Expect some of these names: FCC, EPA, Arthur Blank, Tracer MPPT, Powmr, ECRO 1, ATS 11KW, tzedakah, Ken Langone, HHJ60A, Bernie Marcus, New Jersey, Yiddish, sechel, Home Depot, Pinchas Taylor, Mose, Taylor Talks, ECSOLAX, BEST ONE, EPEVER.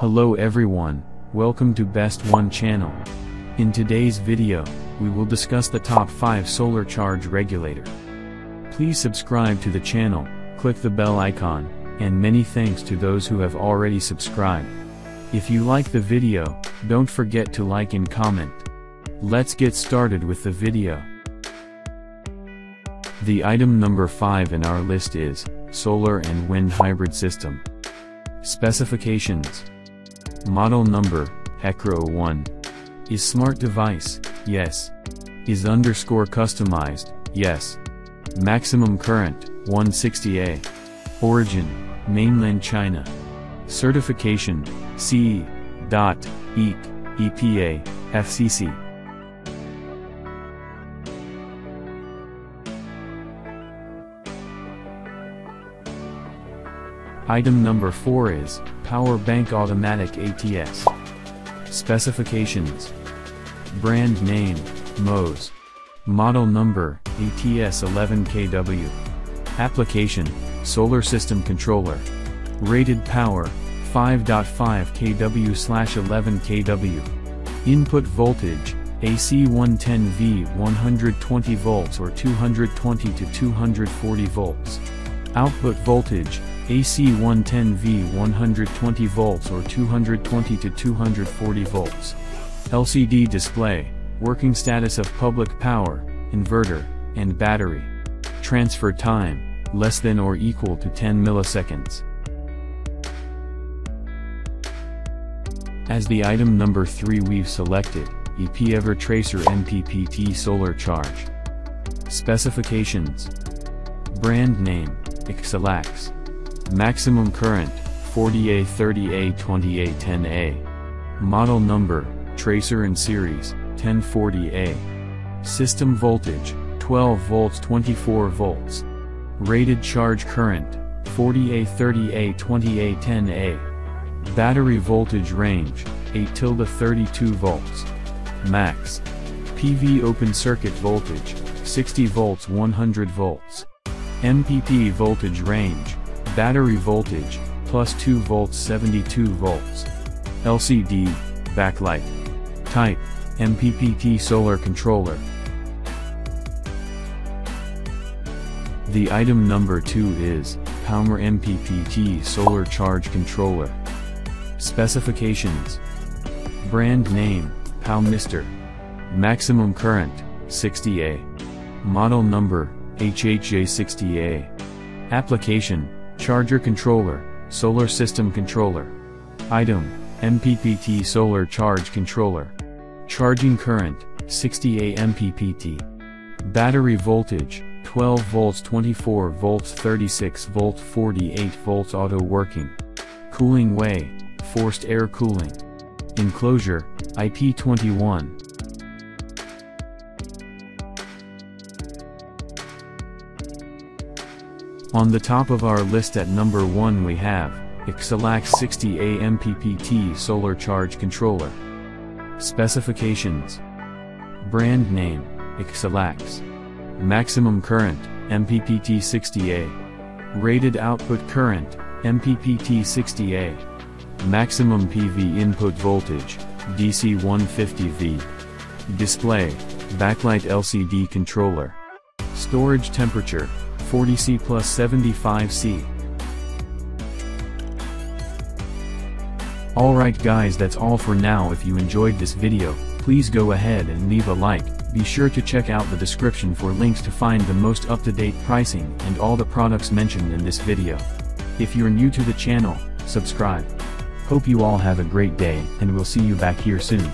Hello everyone, welcome to BEST ONE channel. In today's video, we will discuss the top 5 solar charge regulator. Please subscribe to the channel, click the bell icon, and many thanks to those who have already subscribed. If you like the video, don't forget to like and comment. Let's get started with the video. The item number 5 in our list is, solar and wind hybrid system. Specifications. Model number, ECRO 1. Is smart device, yes. Is _ customized, yes. Maximum current, 160A. Origin, mainland China. Certification, CE.EC, EPA, FCC. Item number 4 is, power bank automatic ATS. Specifications. Brand name, Mose. Model number, ATS 11KW. Application, solar system controller. Rated power, 5.5 kW/11 kW. Input voltage, AC 110V 120 volts or 220 to 240 volts. Output voltage, AC 110V 120 volts or 220 to 240 volts. LCD display, working status of public power, inverter, and battery. Transfer time, less than or equal to 10 milliseconds. As the item number 3 we've selected, EPEVER Tracer MPPT Solar Charge. Specifications. Brand name, ECSOLAX. Maximum current, 40A 30A 20A 10A. Model number, Tracer in series, 1040A. System voltage, 12 volts 24 volts. Rated charge current, 40A 30A 20A 10A. Battery voltage range, 8 to 32 volts. Max. PV open circuit voltage, 60 volts 100 volts. MPP voltage range. Battery voltage, +2 volts 72 volts. LCD, backlight. Type, MPPT solar controller. The item number 2 is, Powmr MPPT solar charge controller. Specifications. Brand name, Powmr. Maximum current, 60A. Model number, HHJ60A. Application, charger controller, solar system controller. Item, MPPT solar charge controller. Charging current, 60A MPPT. Battery voltage, 12 volts 24 volts 36 volts 48 volts auto working. Cooling way, forced air cooling. Enclosure, IP21. On the top of our list at number 1 we have, ECSOLAX 60A MPPT Solar Charge Controller. Specifications. Brand name, ECSOLAX. Maximum current, MPPT 60A. Rated output current, MPPT 60A. Maximum PV input voltage, DC 150V. Display, backlight LCD controller. Storage temperature, 40°C + 75°C. Alright guys, that's all for now. If you enjoyed this video, please go ahead and leave a like. Be sure to check out the description for links to find the most up-to-date pricing and all the products mentioned in this video. If you're new to the channel, subscribe. Hope you all have a great day and we'll see you back here soon.